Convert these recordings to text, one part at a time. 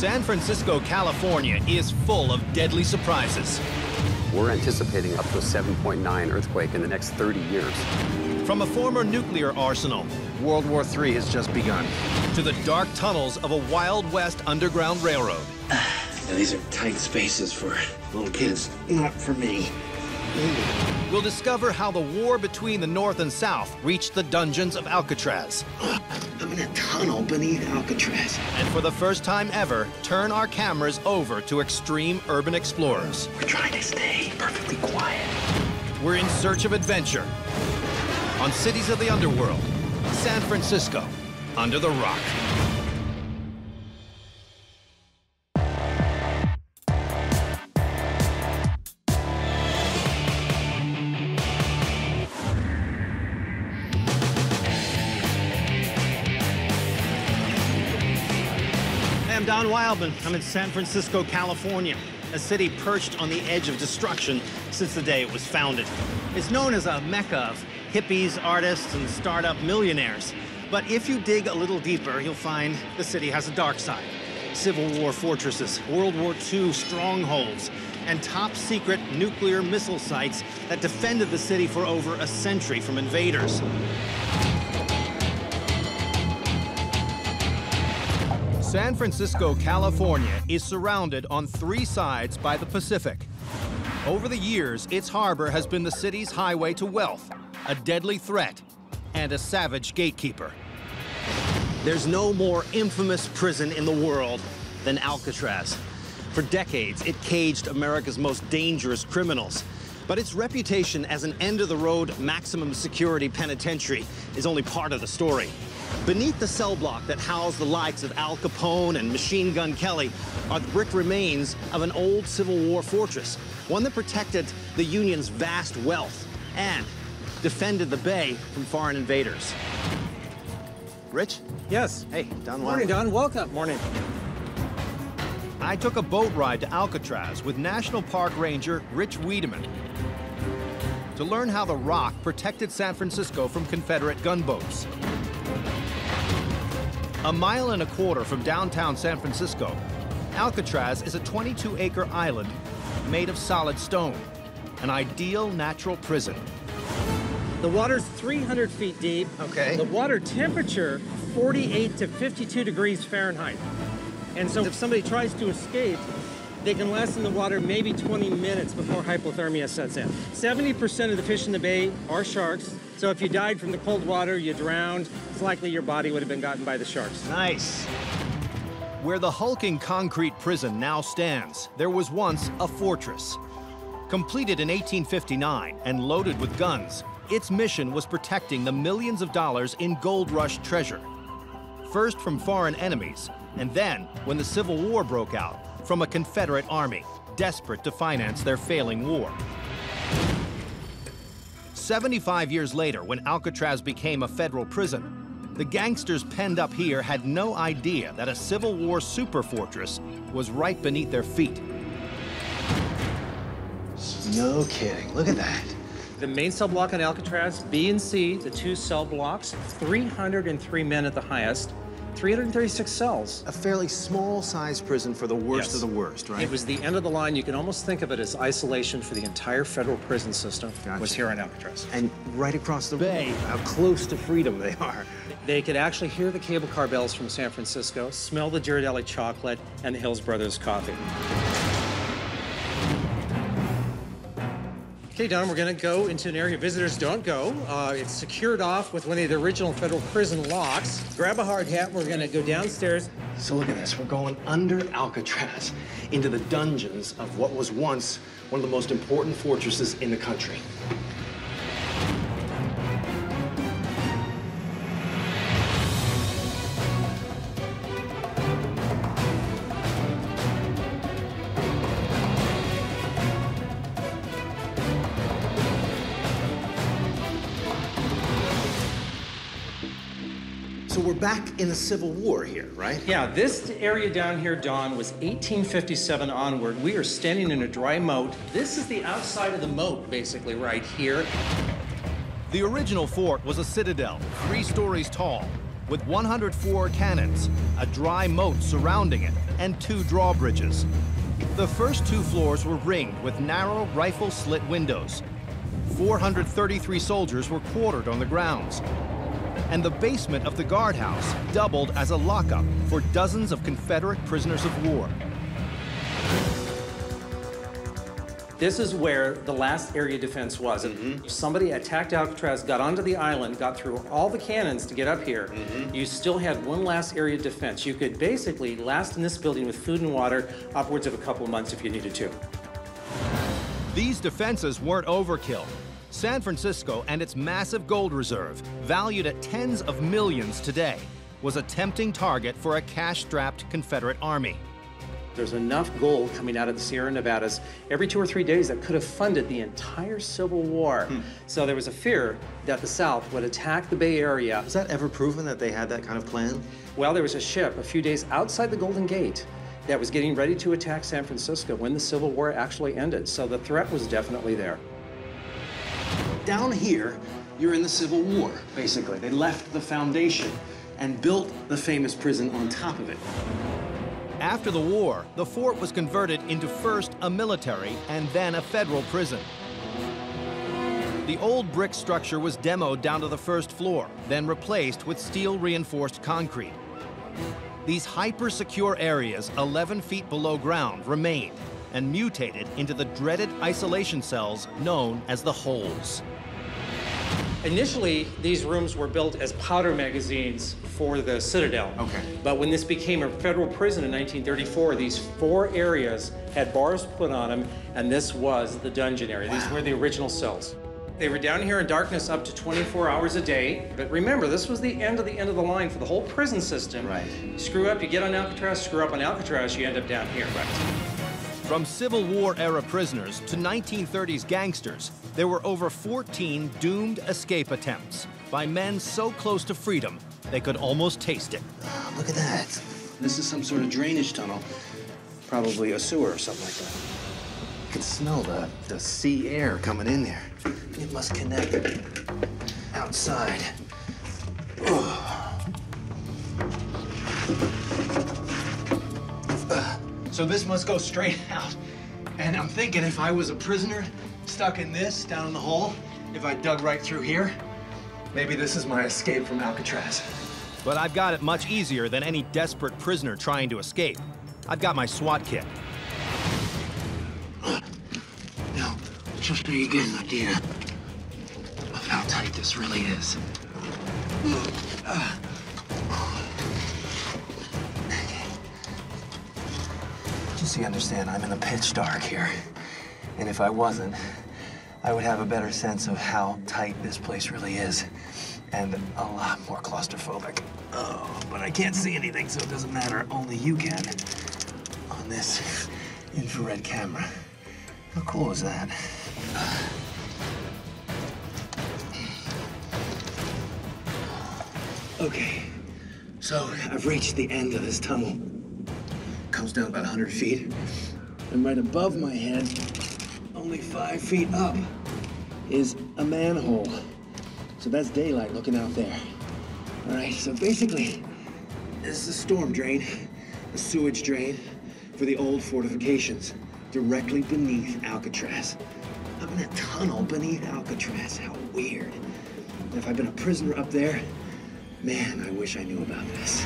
San Francisco, California is full of deadly surprises. We're anticipating up to a 7.9 earthquake in the next 30 years. From a former nuclear arsenal, World War III has just begun, to the dark tunnels of a Wild West Underground Railroad. Now, these are tight spaces for little kids, not for me. We'll discover how the war between the North and South reached the dungeons of Alcatraz. I'm in a tunnel beneath Alcatraz. And for the first time ever, turn our cameras over to extreme urban explorers. We're trying to stay perfectly quiet. We're in search of adventure on Cities of the Underworld, San Francisco, Under the Rock. I'm Don Wildman. I'm in San Francisco, California, a city perched on the edge of destruction since the day it was founded. It's known as a mecca of hippies, artists, and startup millionaires. But if you dig a little deeper, you'll find the city has a dark side. Civil War fortresses, World War II strongholds, and top-secret nuclear missile sites that defended the city for over a century from invaders. San Francisco, California is surrounded on three sides by the Pacific. Over the years, its harbor has been the city's highway to wealth, a deadly threat, and a savage gatekeeper. There's no more infamous prison in the world than Alcatraz. For decades, it caged America's most dangerous criminals. But its reputation as an end-of-the-road maximum security penitentiary is only part of the story. Beneath the cell block that housed the likes of Al Capone and Machine Gun Kelly are the brick remains of an old Civil War fortress, one that protected the Union's vast wealth and defended the bay from foreign invaders. Rich? Yes. Hey, Don. Morning, Don. Welcome. Morning. I took a boat ride to Alcatraz with National Park Ranger Rich Wiedemann to learn how the rock protected San Francisco from Confederate gunboats. A mile and a quarter from downtown San Francisco, Alcatraz is a 22-acre island made of solid stone, an ideal natural prison. The water's 300 feet deep. Okay. The water temperature, 48 to 52 degrees Fahrenheit. And so if somebody tries to escape, they can last in the water maybe 20 minutes before hypothermia sets in. 70% of the fish in the bay are sharks. So if you died from the cold water, you drowned, it's likely your body would have been gotten by the sharks. Nice. Where the hulking concrete prison now stands, there was once a fortress. Completed in 1859 and loaded with guns, its mission was protecting the millions of dollars in gold rush treasure. First from foreign enemies, and then, when the Civil War broke out, from a Confederate army, desperate to finance their failing war. 75 years later, when Alcatraz became a federal prison, the gangsters penned up here had no idea that a Civil War superfortress was right beneath their feet. No kidding. Look at that. The main cell block on Alcatraz, B and C, the two cell blocks, 303 men at the highest, 336 cells. A fairly small-sized prison for the worst of the worst, right? It was the end of the line. You can almost think of it as isolation for the entire federal prison system. Gotcha. Was here in Alcatraz. And right across the bay, how close to freedom they are. They could actually hear the cable car bells from San Francisco, smell the Ghirardelli chocolate, and the Hills Brothers coffee. Okay, Don, we're going to go into an area visitors don't go. It's secured off with one of the original federal prison locks. Grab a hard hat. We're going to go downstairs. So look at this. We're going under Alcatraz into the dungeons of what was once one of the most important fortresses in the country. Back in the Civil War here, right? Yeah, this area down here, Don, was 1857 onward. We are standing in a dry moat. This is the outside of the moat, basically, right here. The original fort was a citadel, 3 stories tall, with 104 cannons, a dry moat surrounding it, and 2 drawbridges. The first 2 floors were ringed with narrow rifle slit windows. 433 soldiers were quartered on the grounds. And the basement of the guardhouse doubled as a lockup for dozens of Confederate prisoners of war. This is where the last area defense was. Mm-hmm. Somebody attacked Alcatraz, got onto the island, got through all the cannons to get up here. Mm-hmm. You still had one last area defense. You could basically last in this building with food and water upwards of a couple of months if you needed to. These defenses weren't overkill. San Francisco and its massive gold reserve, valued at tens of millions today, was a tempting target for a cash-strapped Confederate army. There's enough gold coming out of the Sierra Nevadas every 2 or 3 days that could have funded the entire Civil War. So there was a fear that the South would attack the Bay Area. Was that ever proven that they had that kind of plan? Well, there was a ship a few days outside the Golden Gate that was getting ready to attack San Francisco when the Civil War actually ended. So the threat was definitely there. Down here, you're in the Civil War, basically. They left the foundation and built the famous prison on top of it. After the war, the fort was converted into first a military and then a federal prison. The old brick structure was demoed down to the first floor, then replaced with steel-reinforced concrete. These hyper-secure areas 11 feet below ground remained and mutated into the dreaded isolation cells known as the holes. Initially, these rooms were built as powder magazines for the Citadel. Okay. But when this became a federal prison in 1934, these 4 areas had bars put on them, and this was the dungeon area. Wow. These were the original cells. They were down here in darkness up to 24 hours a day. But remember, this was the end of the line for the whole prison system. Right. You screw up, you get on Alcatraz. Screw up on Alcatraz, you end up down here. Right. From Civil War-era prisoners to 1930s gangsters, there were over 14 doomed escape attempts by men so close to freedom they could almost taste it. Look at that. This is some sort of drainage tunnel, probably a sewer or something like that. You can smell the sea air coming in there. It must connect outside. So this must go straight out. And I'm thinking if I was a prisoner stuck in this, down in the hole, if I dug right through here, maybe this is my escape from Alcatraz. But I've got it much easier than any desperate prisoner trying to escape. I've got my SWAT kit. Now, just so you get an idea of how tight this really is. Just so you understand, I'm in the pitch dark here. And if I wasn't, I would have a better sense of how tight this place really is. And a lot more claustrophobic. Oh, but I can't see anything, so it doesn't matter. Only you can on this infrared camera. How cool is that? Okay, so I've reached the end of this tunnel. Comes down about 100 feet, and right above my head, only 5 feet up, is a manhole. So that's daylight looking out there. All right, so basically, this is a storm drain, a sewage drain for the old fortifications, directly beneath Alcatraz. I'm in a tunnel beneath Alcatraz, how weird. And if I'd been a prisoner up there, man, I wish I knew about this.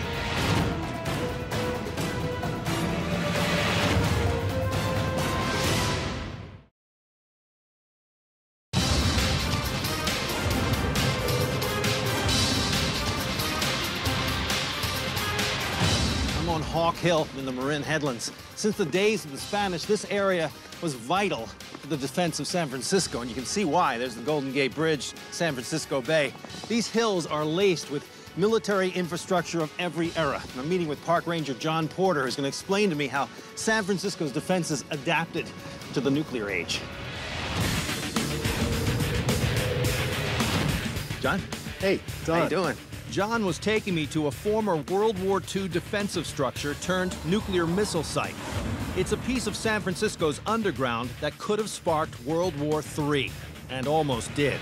Hawk Hill in the Marin Headlands. Since the days of the Spanish, this area was vital to the defense of San Francisco, and you can see why. There's the Golden Gate Bridge, San Francisco Bay. These hills are laced with military infrastructure of every era. And I'm meeting with Park Ranger John Porter, who's going to explain to me how San Francisco's defenses adapted to the nuclear age. John? Hey, Don. How you doing? John was taking me to a former World War II defensive structure turned nuclear missile site. It's a piece of San Francisco's underground that could have sparked World War III, and almost did.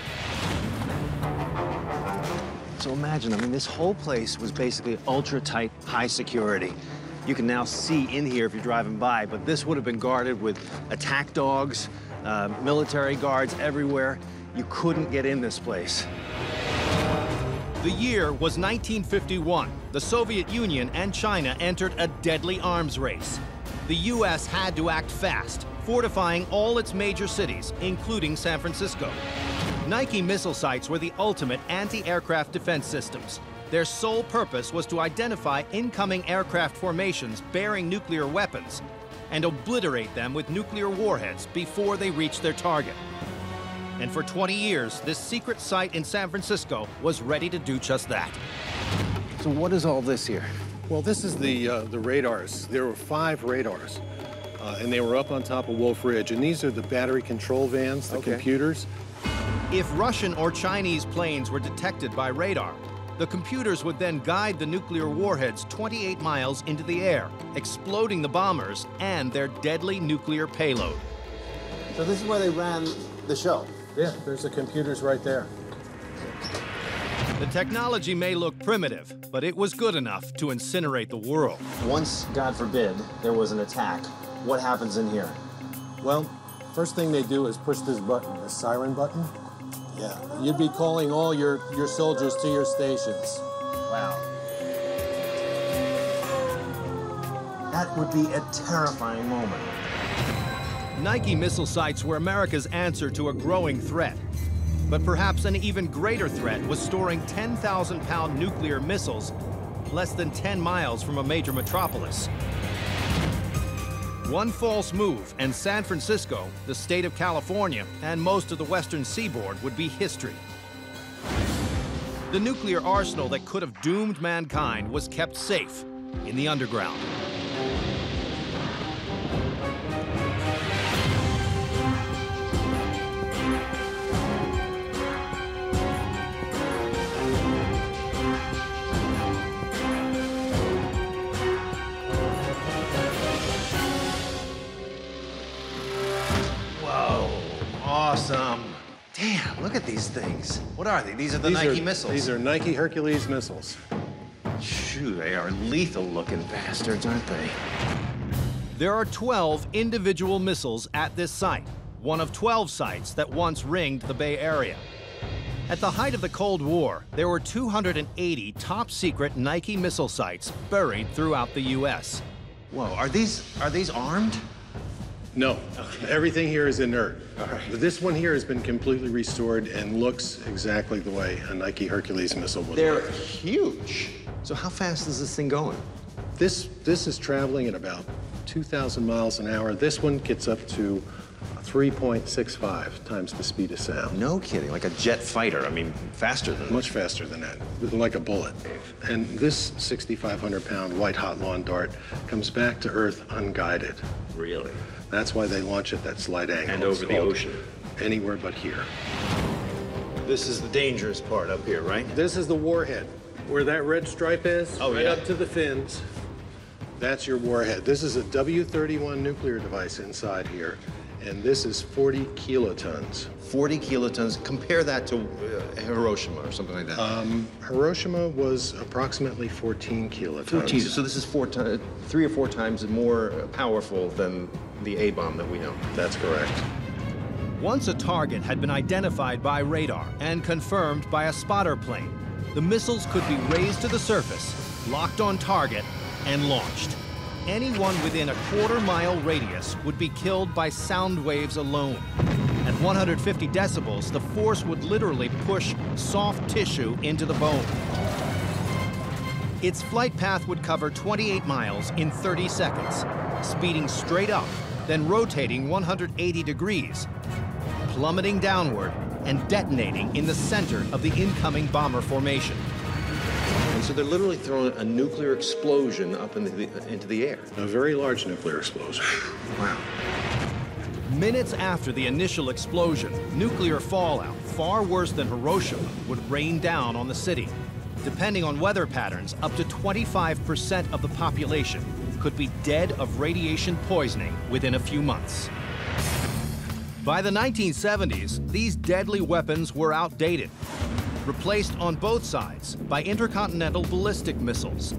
So imagine, I mean, this whole place was basically ultra-tight, high security. You can now see in here if you're driving by, but this would have been guarded with attack dogs, military guards everywhere. You couldn't get in this place. The year was 1951. The Soviet Union and China entered a deadly arms race. The U.S. had to act fast, fortifying all its major cities, including San Francisco. Nike missile sites were the ultimate anti-aircraft defense systems. Their sole purpose was to identify incoming aircraft formations bearing nuclear weapons and obliterate them with nuclear warheads before they reached their target. And for 20 years, this secret site in San Francisco was ready to do just that. So what is all this here? Well, this is the radars. There were 5 radars, and they were up on top of Wolf Ridge. And these are the battery control vans, the computers. If Russian or Chinese planes were detected by radar, the computers would then guide the nuclear warheads 28 miles into the air, exploding the bombers and their deadly nuclear payload. So this is where they ran the show. Yeah, there's the computers right there. The technology may look primitive, but it was good enough to incinerate the world. Once, God forbid, there was an attack, what happens in here? Well, first thing they do is push this button, the siren button. Yeah, you'd be calling all your soldiers to your stations. Wow. That would be a terrifying moment. Nike missile sites were America's answer to a growing threat. But perhaps an even greater threat was storing 10,000-pound nuclear missiles less than 10 miles from a major metropolis. One false move, and San Francisco, the state of California, and most of the western seaboard would be history. The nuclear arsenal that could have doomed mankind was kept safe in the underground. Things. What are they? These are Nike missiles. These are Nike Hercules missiles. Shoot, they are lethal-looking bastards, aren't they? There are 12 individual missiles at this site, one of 12 sites that once ringed the Bay Area. At the height of the Cold War, there were 280 top-secret Nike missile sites buried throughout the U.S. Whoa, are these armed? No. Okay. Everything here is inert. All right. This one here has been completely restored and looks exactly the way a Nike Hercules missile would. They're huge. So how fast is this thing going? This is traveling at about 2,000 miles an hour. This one gets up to 3.65 times the speed of sound. No kidding. Like a jet fighter. I mean, faster than that. Much faster than that. Like a bullet. And this 6,500-pound white-hot lawn dart comes back to Earth unguided. Really? That's why they launch at that slight angle. And over the ocean. Anywhere but here. This is the dangerous part up here, right? This is the warhead. Where that red stripe is, right up to the fins, that's your warhead. This is a W-31 nuclear device inside here, and this is 40 kilotons. 40 kilotons. Compare that to Hiroshima or something like that. Hiroshima was approximately 14 kilotons. 14, so this is 3 or 4 times more powerful than the A-bomb that we know. That's correct. Once a target had been identified by radar and confirmed by a spotter plane, the missiles could be raised to the surface, locked on target, and launched. Anyone within a quarter-mile radius would be killed by sound waves alone. At 150 decibels, the force would literally push soft tissue into the bone. Its flight path would cover 28 miles in 30 seconds, speeding straight up, then rotating 180 degrees, plummeting downward, and detonating in the center of the incoming bomber formation. And so they're literally throwing a nuclear explosion up into the air. A very large nuclear explosion. Wow. Minutes after the initial explosion, nuclear fallout, far worse than Hiroshima, would rain down on the city. Depending on weather patterns, up to 25% of the population could be dead of radiation poisoning within a few months. By the 1970s, these deadly weapons were outdated. replaced on both sides by intercontinental ballistic missiles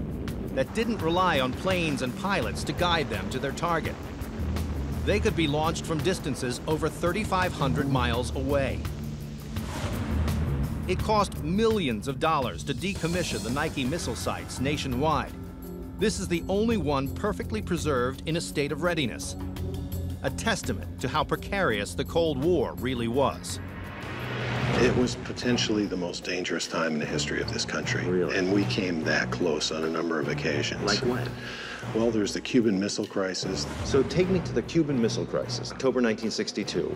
that didn't rely on planes and pilots to guide them to their target. They could be launched from distances over 3,500 miles away. It cost millions of dollars to decommission the Nike missile sites nationwide. This is the only one perfectly preserved in a state of readiness, a testament to how precarious the Cold War really was. It was potentially the most dangerous time in the history of this country. Really? And we came that close on a number of occasions. Like when? Well, there's the Cuban Missile Crisis. So take me to the Cuban Missile Crisis, October 1962.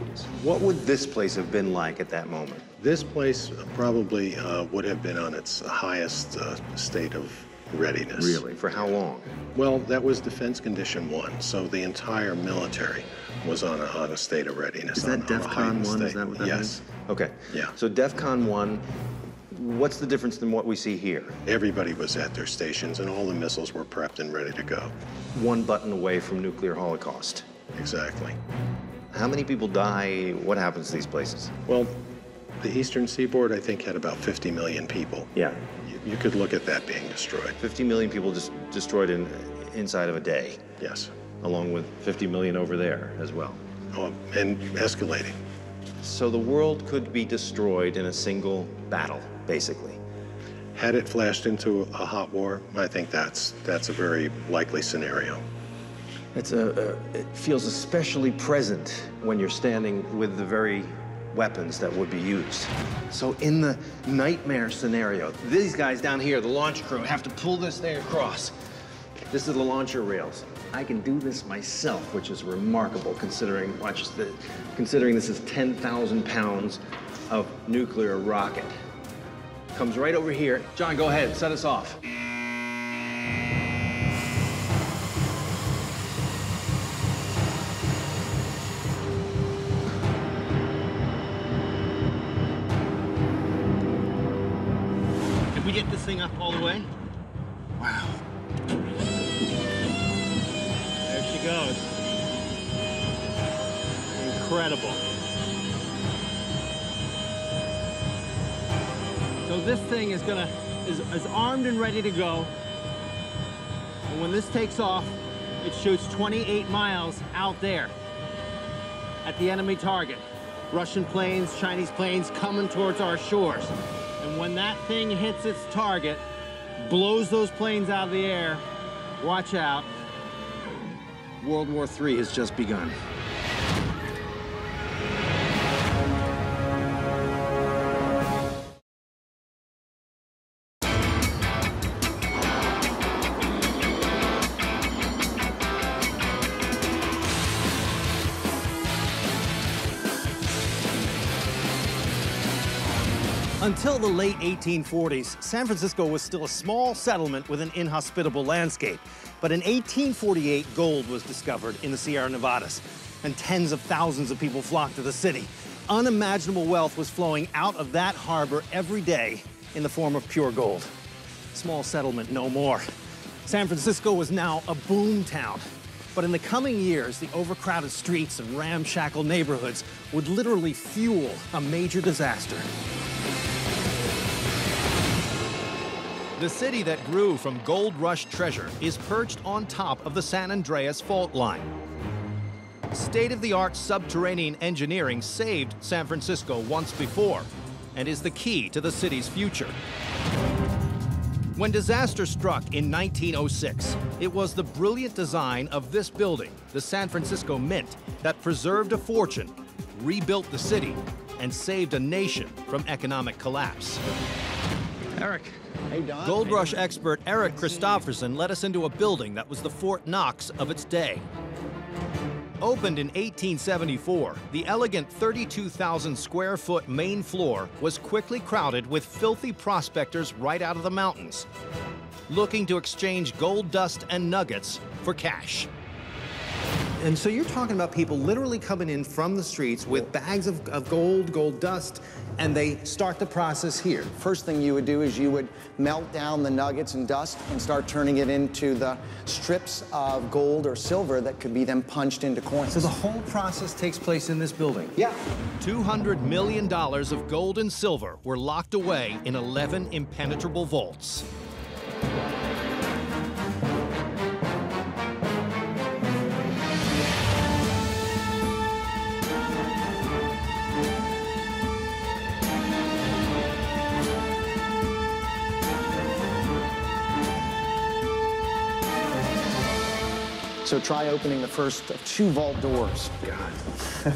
What would this place have been like at that moment? This place probably would have been on its highest state of readiness. Really? For how long? Well, that was Defense Condition 1, so the entire military was on a state of readiness. Is that DEFCON 1? Is that what that means? Yes. Okay. Yeah. So DEFCON 1, what's the difference than what we see here? Everybody was at their stations, and all the missiles were prepped and ready to go. One button away from nuclear holocaust. Exactly. How many people die? What happens to these places? Well, the Eastern Seaboard, I think, had about 50 million people. Yeah. You could look at that being destroyed. 50 million people just destroyed inside of a day. Yes. Along with 50 million over there as well. Oh, and escalating. So the world could be destroyed in a single battle, basically. Had it flashed into a hot war, I think that's a very likely scenario. It feels especially present when you're standing with the very weapons that would be used. So in the nightmare scenario, these guys down here, the launch crew, have to pull this thing across. This is the launcher rails. I can do this myself, which is remarkable considering, watch this, considering this is 10,000 pounds of nuclear rocket. Comes right over here. John, go ahead, set us off. Thing up all the way. Wow. There she goes. Incredible. So this thing is is armed and ready to go. And when this takes off, it shoots 28 miles out there at the enemy target. Russian planes, Chinese planes coming towards our shores. And when that thing hits its target, blows those planes out of the air, watch out. World War III has just begun. Until the late 1840s, San Francisco was still a small settlement with an inhospitable landscape. But in 1848, gold was discovered in the Sierra Nevadas, and tens of thousands of people flocked to the city. Unimaginable wealth was flowing out of that harbor every day in the form of pure gold. Small settlement no more. San Francisco was now a boom town. But in the coming years, the overcrowded streets and ramshackle neighborhoods would literally fuel a major disaster. The city that grew from gold rush treasure is perched on top of the San Andreas fault line. State-of-the-art subterranean engineering saved San Francisco once before and is the key to the city's future. When disaster struck in 1906, it was the brilliant design of this building, the San Francisco Mint, that preserved a fortune, rebuilt the city, and saved a nation from economic collapse. Eric. Hey, Don. Gold Rush expert Eric Christofferson led us into a building that was the Fort Knox of its day. Opened in 1874, the elegant 32,000 square foot main floor was quickly crowded with filthy prospectors right out of the mountains, looking to exchange gold dust and nuggets for cash. And so you're talking about people literally coming in from the streets with bags of gold, gold dust, and they start the process here. First thing you would do is you would melt down the nuggets and dust and start turning it into the strips of gold or silver that could be then punched into coins. So the whole process takes place in this building? Yeah. $200 million of gold and silver were locked away in 11 impenetrable vaults. So try opening the first of two vault doors. God.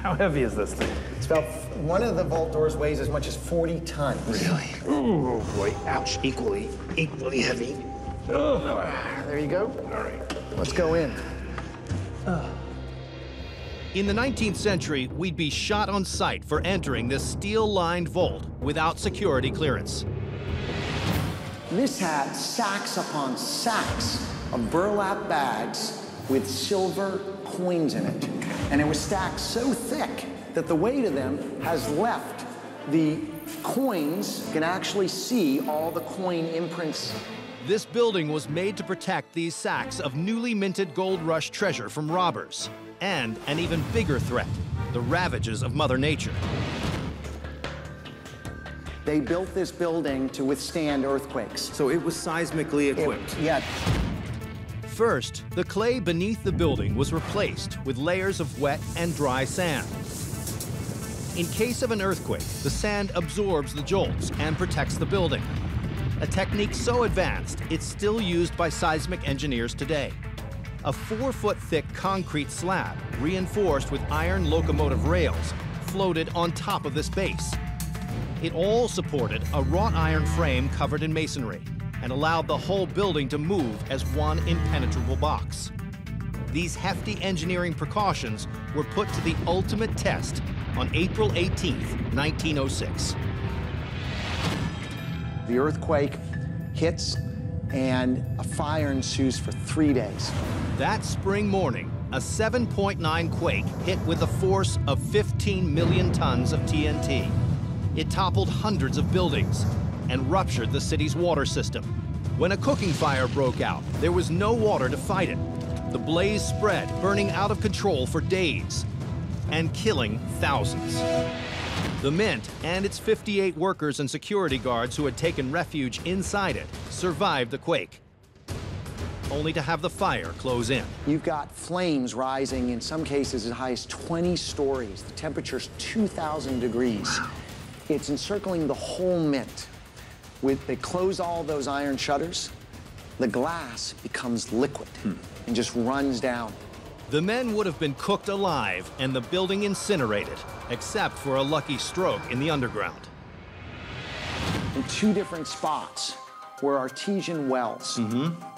How heavy is this thing? It's about, one of the vault doors weighs as much as 40 tons. Really? Ooh. Oh boy, ouch, equally heavy. Oh. There you go. All right. Let's go in. In the 19th century, we'd be shot on sight for entering this steel-lined vault without security clearance. This had sacks upon sacks of burlap bags with silver coins in it. And it was stacked so thick that the weight of them has left the coins. You can actually see all the coin imprints. This building was made to protect these sacks of newly minted gold rush treasure from robbers and an even bigger threat, the ravages of Mother Nature. They built this building to withstand earthquakes. So it was seismically equipped. Yeah. First, the clay beneath the building was replaced with layers of wet and dry sand. In case of an earthquake, the sand absorbs the jolts and protects the building. A technique so advanced, it's still used by seismic engineers today. A 4-foot-thick concrete slab, reinforced with iron locomotive rails, floated on top of this base. It all supported a wrought iron frame covered in masonry and allowed the whole building to move as one impenetrable box. These hefty engineering precautions were put to the ultimate test on April 18th, 1906. The earthquake hits and a fire ensues for 3 days. That spring morning, a 7.9 quake hit with a force of 15 million tons of TNT. It toppled hundreds of buildings and ruptured the city's water system. When a cooking fire broke out, there was no water to fight it. The blaze spread, burning out of control for days and killing thousands. The Mint and its 58 workers and security guards who had taken refuge inside it survived the quake, only to have the fire close in. You've got flames rising, in some cases as high as 20 stories. The temperature's 2,000 degrees. It's encircling the whole Mint. They close all those iron shutters, the glass becomes liquid and just runs down. The men would have been cooked alive and the building incinerated, except for a lucky stroke in the underground. In two different spots were artesian wells.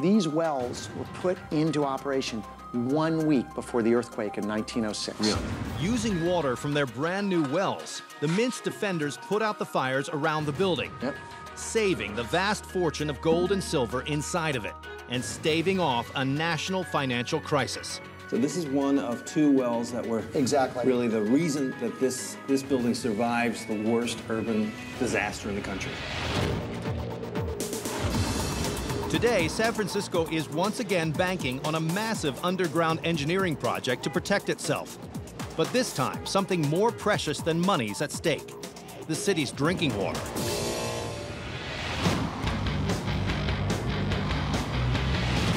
These wells were put into operation 1 week before the earthquake in 1906. Really? Using water from their brand new wells, the Mint's defenders put out the fires around the building. Yep. Saving the vast fortune of gold and silver inside of it and staving off a national financial crisis. So this is one of two wells that were really the reason that this building survives the worst urban disaster in the country. Today, San Francisco is once again banking on a massive underground engineering project to protect itself. But this time, something more precious than money's at stake, the city's drinking water.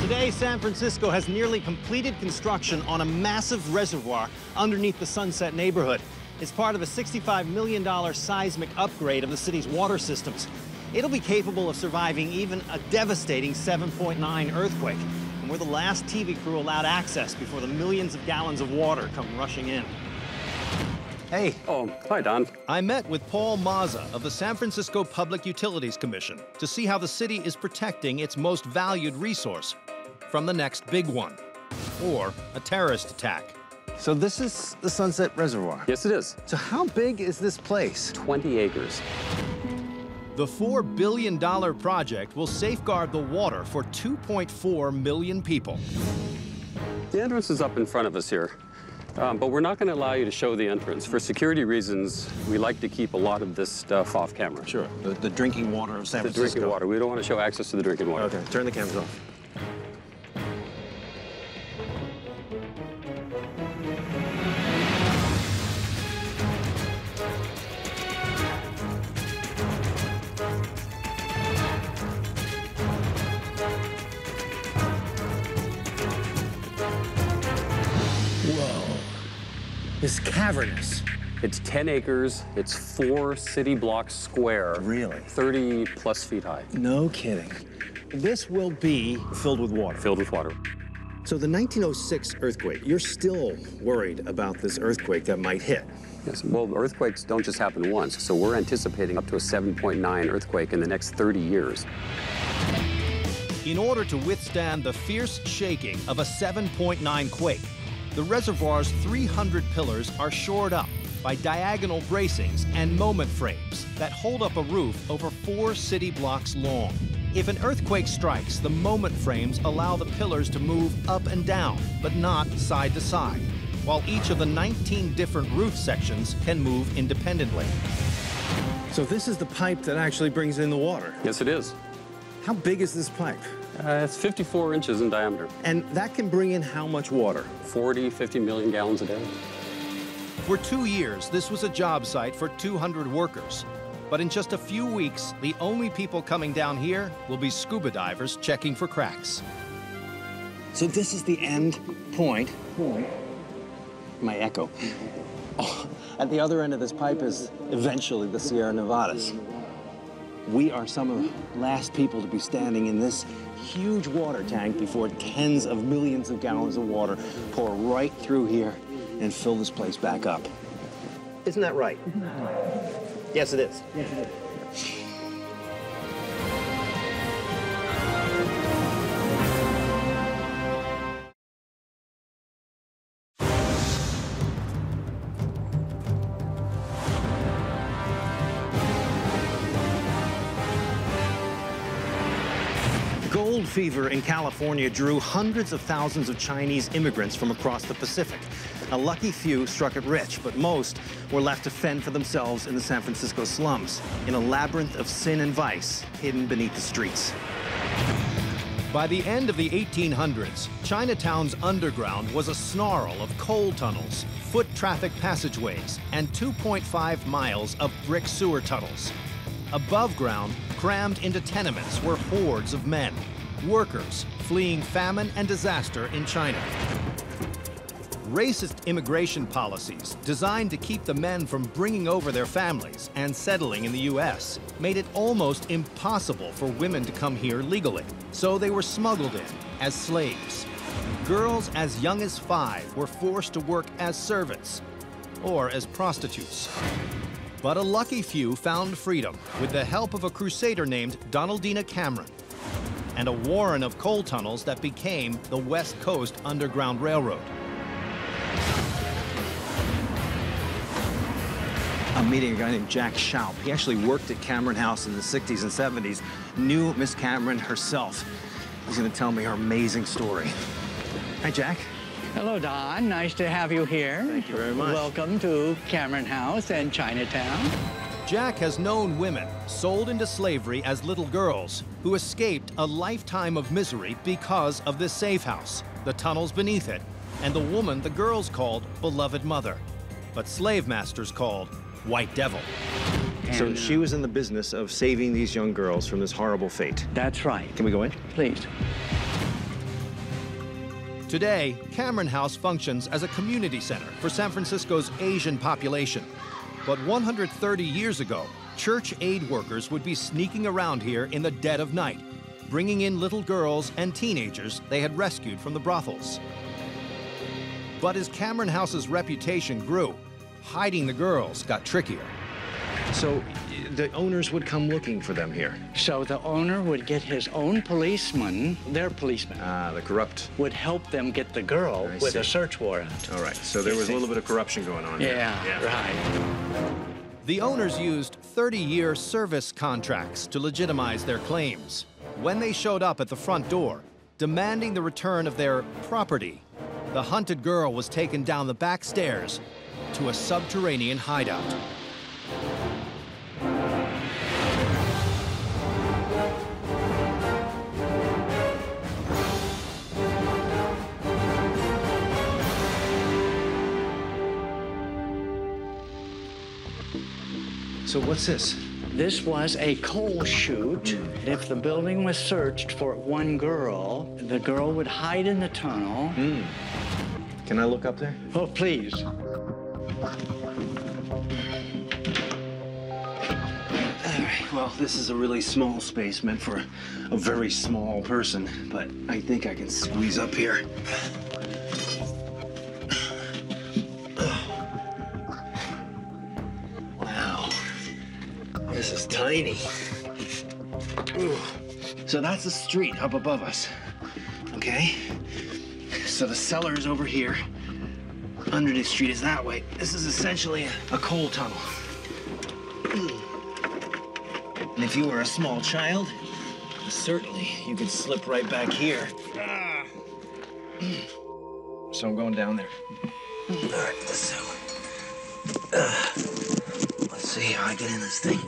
Today, San Francisco has nearly completed construction on a massive reservoir underneath the Sunset neighborhood. It's part of a $65 million seismic upgrade of the city's water systems. It'll be capable of surviving even a devastating 7.9 earthquake. And we're the last TV crew allowed access before the millions of gallons of water come rushing in. Hey. Oh, hi, Don. I met with Paul Mazza of the San Francisco Public Utilities Commission to see how the city is protecting its most valued resource from the next big one, or a terrorist attack. So this is the Sunset Reservoir? Yes, it is. So how big is this place? 20 acres. The $4 billion project will safeguard the water for 2.4 million people. The entrance is up in front of us here, but we're not going to allow you to show the entrance. For security reasons, we like to keep a lot of this stuff off camera. Sure. The drinking water of San Francisco. The drinking water. We don't want to show access to the drinking water. Okay. Turn the cameras off. It's cavernous. It's 10 acres. It's 4 city blocks square. Really? 30 plus feet high. No kidding. This will be filled with water. Filled with water. So the 1906 earthquake, you're still worried about this earthquake that might hit. Yes. Well, earthquakes don't just happen once. So we're anticipating up to a 7.9 earthquake in the next 30 years. In order to withstand the fierce shaking of a 7.9 quake, the reservoir's 300 pillars are shored up by diagonal bracings and moment frames that hold up a roof over 4 city blocks long. If an earthquake strikes, the moment frames allow the pillars to move up and down, but not side to side, while each of the 19 different roof sections can move independently. So this is the pipe that actually brings in the water? Yes, it is. How big is this pipe? It's 54 inches in diameter. And that can bring in how much water? 40, 50 million gallons a day. For 2 years, this was a job site for 200 workers. But in just a few weeks, the only people coming down here will be scuba divers checking for cracks. So this is the end point. My echo. Oh, at the other end of this pipe is eventually the Sierra Nevadas. We are some of the last people to be standing in this huge water tank before tens of millions of gallons of water pour right through here and fill this place back up. Isn't that right? Yes, it is. Yes, it is. Gold fever in California drew hundreds of thousands of Chinese immigrants from across the Pacific. A lucky few struck it rich, but most were left to fend for themselves in the San Francisco slums, in a labyrinth of sin and vice hidden beneath the streets. By the end of the 1800s, Chinatown's underground was a snarl of coal tunnels, foot traffic passageways, and 2.5 miles of brick sewer tunnels. Above ground, crammed into tenements, were hordes of men, workers fleeing famine and disaster in China. Racist immigration policies designed to keep the men from bringing over their families and settling in the U.S. made it almost impossible for women to come here legally, so they were smuggled in as slaves. Girls as young as 5 were forced to work as servants or as prostitutes. But a lucky few found freedom with the help of a crusader named Donaldina Cameron and a warren of coal tunnels that became the West Coast Underground Railroad. I'm meeting a guy named Jack Schaup. He actually worked at Cameron House in the 60s and 70s, knew Miss Cameron herself. He's going to tell me her amazing story. Hi, Jack. Hello, Don. Nice to have you here. Thank you very much. Welcome to Cameron House and Chinatown. Jack has known women sold into slavery as little girls who escaped a lifetime of misery because of this safe house, the tunnels beneath it, and the woman the girls called beloved mother, but slave masters called white devil. And so she was in the business of saving these young girls from this horrible fate. That's right. Can we go in? Please. Today, Cameron House functions as a community center for San Francisco's Asian population. But 130 years ago, church aid workers would be sneaking around here in the dead of night, bringing in little girls and teenagers they had rescued from the brothels. But as Cameron House's reputation grew, hiding the girls got trickier. So the owners would come looking for them here? So the owner would get his own policeman, their policeman. Ah, the corrupt. Would help them get the girl with a search warrant. All right, so there was a little bit of corruption going on here. Yeah, right. The owners used 30-year service contracts to legitimize their claims. When they showed up at the front door, demanding the return of their property, The hunted girl was taken down the back stairs to a subterranean hideout. So what's this? This was a coal chute. If the building was searched for one girl, the girl would hide in the tunnel. Mm. Can I look up there? Oh, please. All right, well, this is a really small space meant for a very small person, but I think I can squeeze up here. This is tiny. Ooh. So that's the street up above us, okay? So the cellar is over here. Underneath the street is that way. This is essentially a coal tunnel. And if you were a small child, certainly you could slip right back here. So I'm going down there. All right, so let's see how I get in this thing.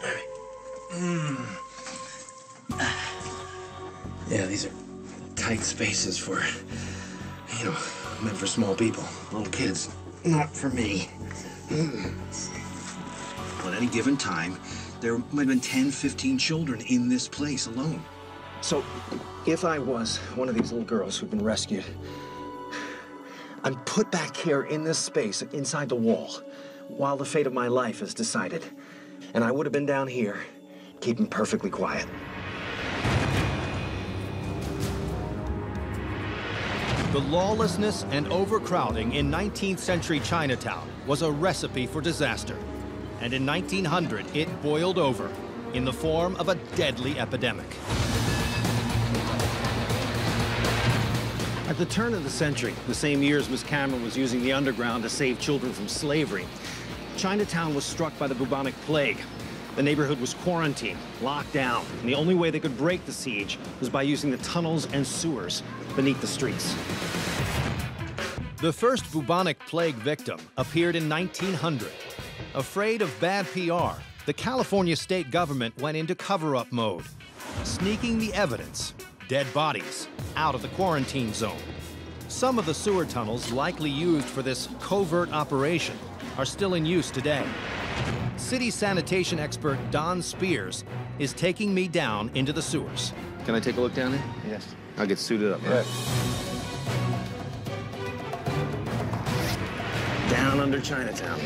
All right. Yeah, these are tight spaces for, you know, meant for small people, little kids. Not for me. Well, at any given time, there might have been 10, 15 children in this place alone. So if I was one of these little girls who'd been rescued, I'm put back here in this space, inside the wall, while the fate of my life is decided. And I would have been down here, keeping perfectly quiet. The lawlessness and overcrowding in 19th century Chinatown was a recipe for disaster. And in 1900, it boiled over in the form of a deadly epidemic. At the turn of the century, the same year as Miss Cameron was using the underground to save children from slavery, Chinatown was struck by the bubonic plague. The neighborhood was quarantined, locked down, and the only way they could break the siege was by using the tunnels and sewers beneath the streets. The first bubonic plague victim appeared in 1900. Afraid of bad PR, the California state government went into cover-up mode, sneaking the evidence, dead bodies, out of the quarantine zone. Some of the sewer tunnels likely used for this covert operation are still in use today. City sanitation expert Don Spears is taking me down into the sewers. Can I take a look down there? Yes. I'll get suited up, right? Yeah. Down under Chinatown.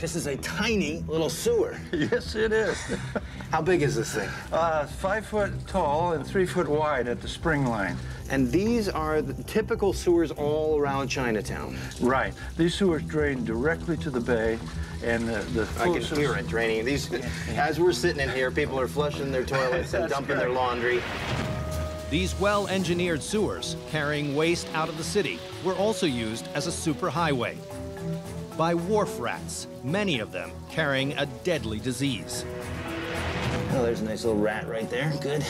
This is a tiny little sewer. Yes, it is. How big is this thing? 5 foot tall and 3 foot wide at the spring line. And these are the typical sewers all around Chinatown. Right. These sewers drain directly to the bay, and the I can hear it draining. These, as we're sitting in here, people are flushing their toilets and dumping their laundry. These well-engineered sewers, carrying waste out of the city, were also used as a superhighway by wharf rats, many of them carrying a deadly disease. Oh, there's a nice little rat right there, good.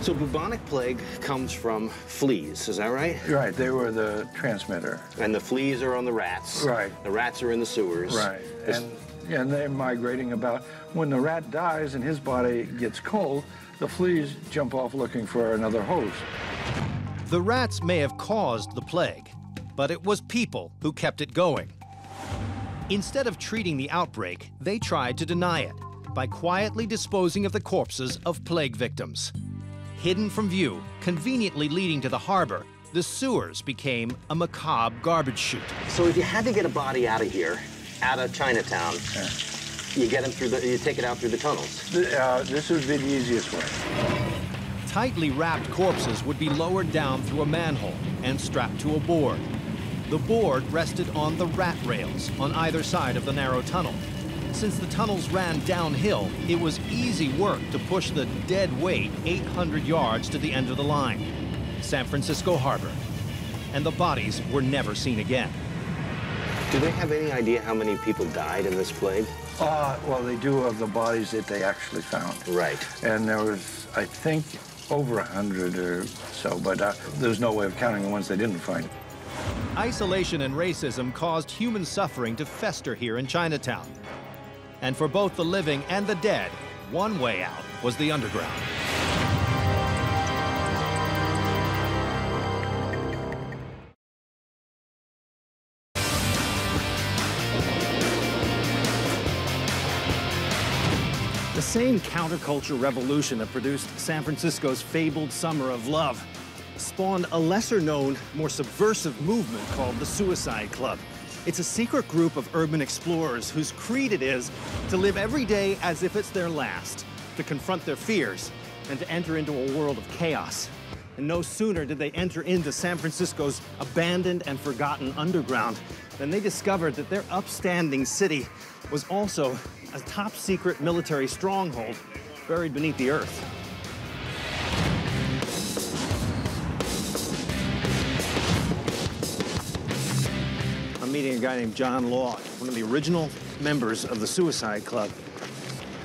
So bubonic plague comes from fleas, is that right? Right, they were the transmitter. And the fleas are on the rats. Right. The rats are in the sewers. Right, and they're migrating about. When the rat dies and his body gets cold, the fleas jump off looking for another host. The rats may have caused the plague, but it was people who kept it going. Instead of treating the outbreak, they tried to deny it by quietly disposing of the corpses of plague victims. Hidden from view, conveniently leading to the harbor, the sewers became a macabre garbage chute. So if you had to get a body out of here, out of Chinatown, you get them through the, you take it out through the tunnels. This would be the easiest way. Tightly wrapped corpses would be lowered down through a manhole and strapped to a board. The board rested on the rat rails on either side of the narrow tunnel. Since the tunnels ran downhill, it was easy work to push the dead weight 800 yards to the end of the line, San Francisco Harbor. And the bodies were never seen again. Do they have any idea how many people died in this plague? Well, they do of the bodies that they actually found. Right. And there was, I think, over 100 or so, but there's no way of counting the ones they didn't find. Isolation and racism caused human suffering to fester here in Chinatown. And for both the living and the dead, one way out was the underground. The same counterculture revolution that produced San Francisco's fabled Summer of Love spawned a lesser-known, more subversive movement called the Suicide Club. It's a secret group of urban explorers whose creed it is to live every day as if it's their last, to confront their fears, and to enter into a world of chaos. And no sooner did they enter into San Francisco's abandoned and forgotten underground than they discovered that their upstanding city was also a top-secret military stronghold buried beneath the earth. Meeting a guy named John Law, one of the original members of the Suicide Club.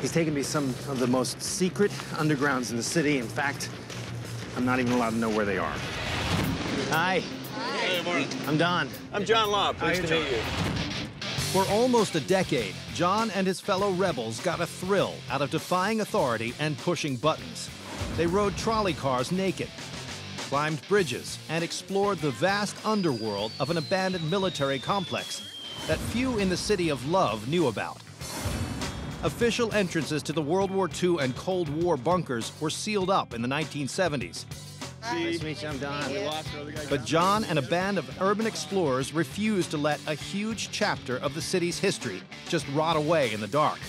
He's taken me some of the most secret undergrounds in the city. In fact, I'm not even allowed to know where they are. Hi. Hi. Hey, Martin. I'm Don. I'm John Law. Pleased to meet you. For almost a decade, John and his fellow rebels got a thrill out of defying authority and pushing buttons. They rode trolley cars naked, climbed bridges, and explored the vast underworld of an abandoned military complex that few in the City of Love knew about. Official entrances to the World War II and Cold War bunkers were sealed up in the 1970s. Nice to meet you, I'm Don. But John and a band of urban explorers refused to let a huge chapter of the city's history just rot away in the dark,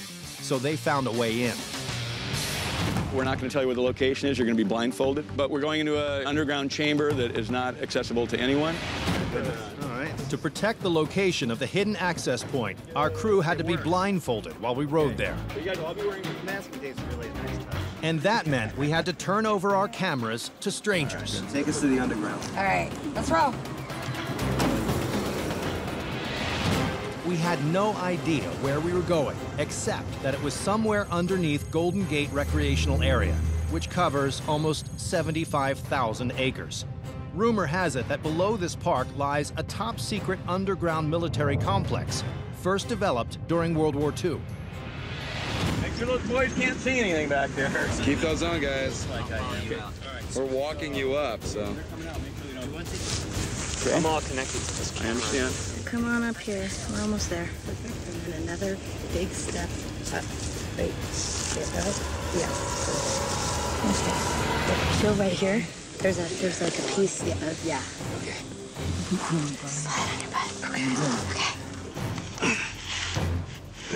so they found a way in. We're not going to tell you where the location is. You're going to be blindfolded. But we're going into an underground chamber that is not accessible to anyone. All right. To protect the location of the hidden access point, our crew had to be blindfolded while we rode there. So you guys will all be wearing masking tapes for later next time. And that meant we had to turn over our cameras to strangers. Right, take us to the underground. All right. Let's roll. We had no idea where we were going, except that it was somewhere underneath Golden Gate Recreational Area, which covers almost 75,000 acres. Rumor has it that below this park lies a top-secret underground military complex, first developed during World War II. Make sure those boys can't see anything back there. Keep those on, guys. We're walking you up, so. I'm all connected to this camera. I understand. Come on up here. We're almost there. And another big step up. Wait. Yeah. Okay. So right here, there's like a piece of, yeah. Okay. Slide on your butt. Okay.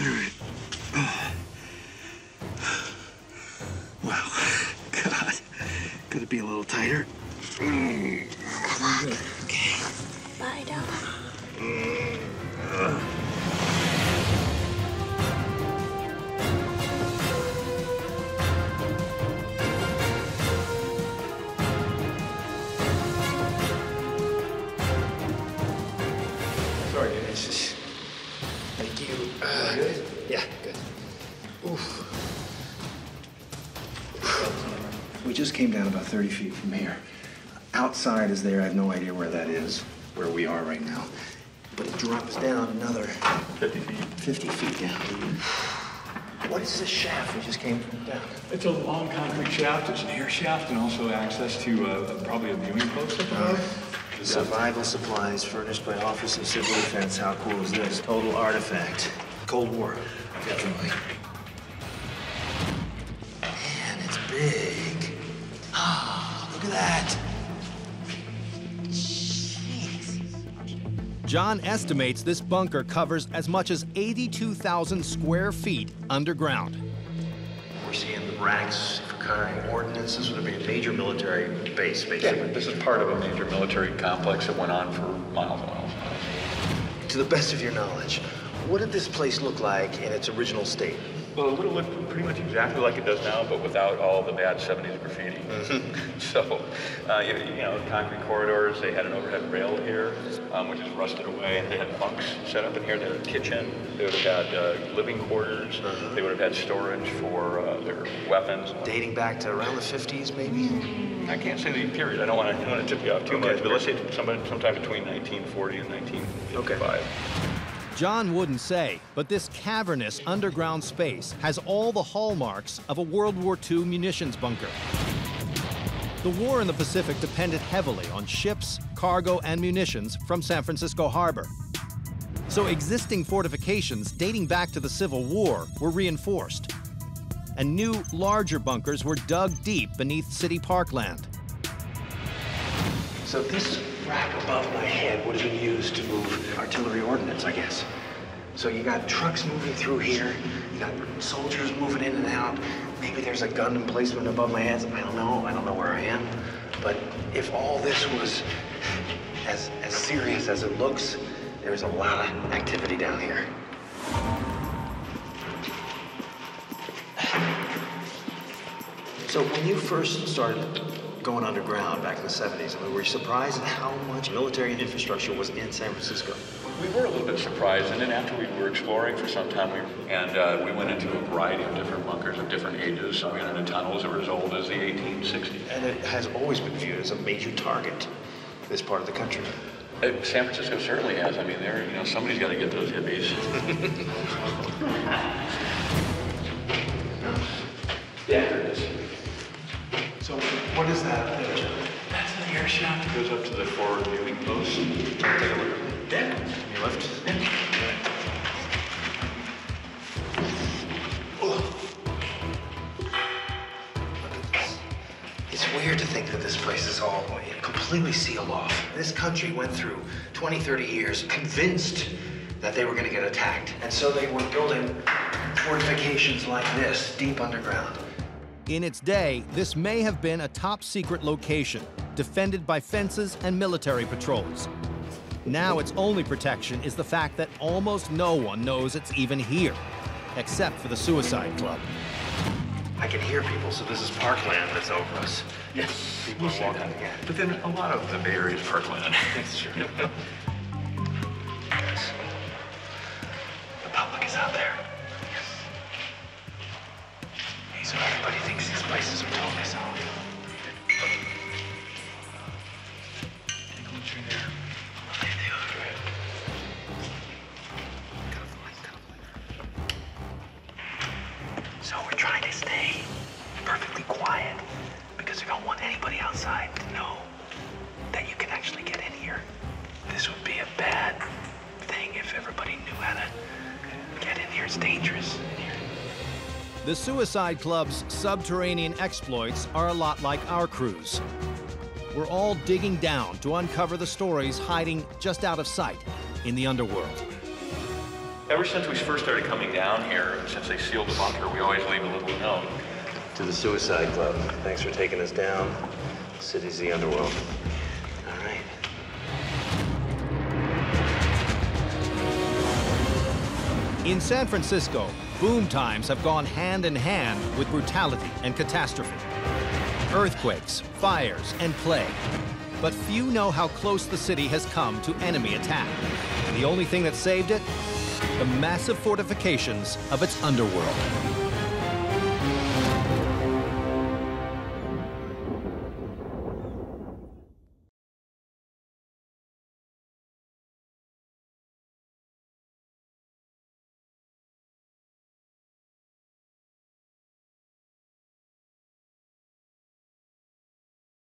Okay. All right. Wow. God. Could it be a little tighter? Come on. Okay. Lie down. Sorry, dude. It's just... Thank you. Good? Yeah, good. Oof. We just came down about 30 feet from here. Outside is there. I have no idea where that is, where we are right now. But it drops down another 50 feet. 50 feet down. What is this shaft we just came from down? It's a long concrete shaft. It's an air shaft and also access to probably a viewing post. Survival supplies furnished by Office of Civil Defense. How cool is this? Total artifact. Cold War. Definitely. Man, it's big. Ah, look at that. John estimates this bunker covers as much as 82,000 square feet underground. We're seeing racks for carrying ordnance. This would be a major military base, basically. Yeah, this is part of a major military complex that went on for miles and miles. To the best of your knowledge, What did this place look like in its original state? Well, it would have looked pretty much exactly like it does now, but without all the bad 70s graffiti. Mm-hmm. So, concrete corridors, they had an overhead rail here, which is rusted away. They had bunks set up in here. They had a kitchen. They would have had living quarters. Mm-hmm. They would have had storage for their weapons. Dating back to around the 50s, maybe? I can't say the period. I don't want to tip you off too much, but let's say sometime between 1940 and 1955. Okay. John wouldn't say, but this cavernous underground space has all the hallmarks of a World War II munitions bunker. The war in the Pacific depended heavily on ships, cargo, and munitions from San Francisco harbor. So existing fortifications dating back to the Civil War were reinforced, and new, larger bunkers were dug deep beneath city parkland. So this rack above my head would have been used to move artillery ordnance, I guess. So you got trucks moving through here, you got soldiers moving in and out. Maybe there's a gun emplacement above my head. I don't know where I am. But if all this was as serious as it looks, there was a lot of activity down here. So when you first started going underground back in the 70s, I mean, were you surprised at how much military infrastructure was in San Francisco? We were a little bit surprised, and then after we were exploring for some time, we went into a variety of different bunkers of different ages. So we went into tunnels that were as old as the 1860s. And it has always been viewed as a major target, this part of the country. San Francisco certainly has. I mean, somebody's got to get those hippies. Yeah, there it is. So what is that? That's an air shaft that goes up to the forward viewing post. Take a look at that. Yeah. Your left. Yeah. It's weird to think that this place is all completely sealed off. This country went through 20, 30 years convinced that they were going to get attacked. And so they were building fortifications like this, deep underground. In its day, this may have been a top-secret location, defended by fences and military patrols. Now its only protection is the fact that almost no one knows it's even here, except for the Suicide Club. I can hear people, so this is parkland that's over us. Yes, people are walking again. But then a lot of the Bay Area is parkland. That's true. Yes. The public is out there. So everybody thinks these places are totally solid. Take a look through there. There they are. Cut off the light. So we're trying to stay perfectly quiet because we don't want anybody outside to know that you can actually get in here. This would be a bad thing if everybody knew how to get in here. It's dangerous in here. The Suicide Club's subterranean exploits are a lot like our crews. We're all digging down to uncover the stories hiding just out of sight in the underworld. Ever since we first started coming down here, since they sealed the bunker, we always leave a little note. To the Suicide Club, thanks for taking us down. Cities of the Underworld. All right. In San Francisco, boom times have gone hand in hand with brutality and catastrophe. Earthquakes, fires, and plague. But few know how close the city has come to enemy attack. And the only thing that saved it? The massive fortifications of its underworld.